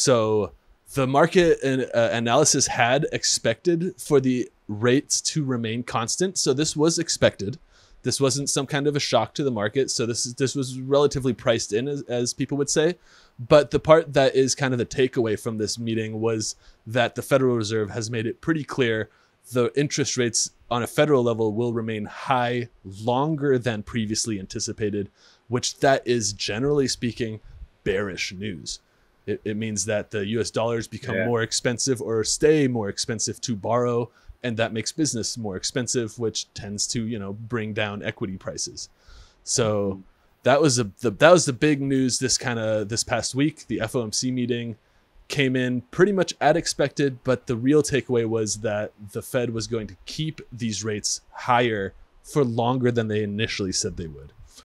So the market analysis had expected for the rates to remain constant. So this was expected. This wasn't some kind of a shock to the market. So this was relatively priced in, as people would say. But the part that is kind of the takeaway from this meeting was that the Federal Reserve has made it pretty clear the interest rates on a federal level will remain high longer than previously anticipated, which that is, generally speaking, bearish news. It means that the US dollars become more expensive or stay more expensive to borrow, and that makes business more expensive, which tends to, you know, bring down equity prices. So that was the big news this past week. The FOMC meeting came in pretty much as expected, but the real takeaway was that the Fed was going to keep these rates higher for longer than they initially said they would.